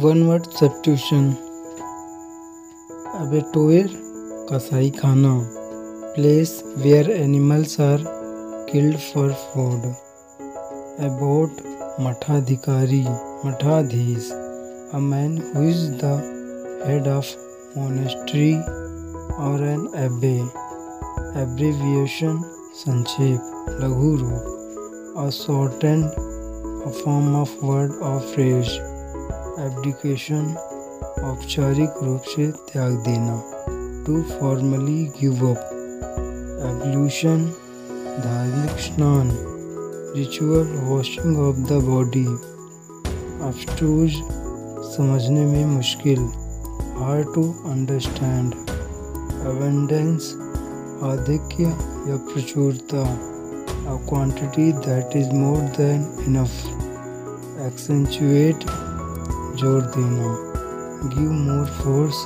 One word substitution. अबे टोयर कसाई खाना, place where animals are killed for food. Abbot मठाधिकारी, मठाधीश, a man who is the head of monastery और an abbey. Abbreviation संक्षेप, लघु रूप, a shortened form of word और फ्रेज। एब्डिकेशन औपचारिक रूप से त्याग देना। To formally give up. Ablution धार्मिक स्नान, ritual washing of the body. Abstruse समझने में मुश्किल, हार्ड टू अंडरस्टैंड। अबंडेंस आधिक्य या प्रचुरता, a quantity that is more than enough. Accentuate जोर देना, गिव मोर फोर्स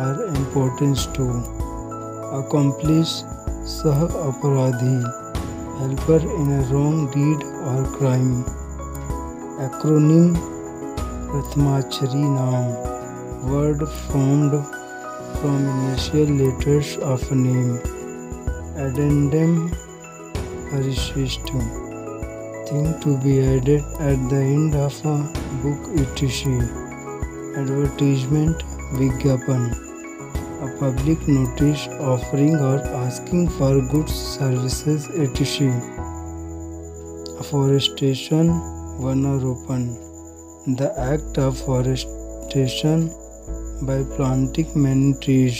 और इम्पोर्टेंस टू। अकॉम्प्लिस सह अपराधी, helper in a wrong deed और क्राइम। एक्रोनिम प्रथमाक्षरी नाम, word formed from initial letters of name. Addendum परिशिष्ट, thing to be added at the end of a book इत्यादि। Advertisement विज्ञापन, a public notice offering और asking for goods services इत्यादि। Forestation वनारोपण, the act of forestation by planting many trees.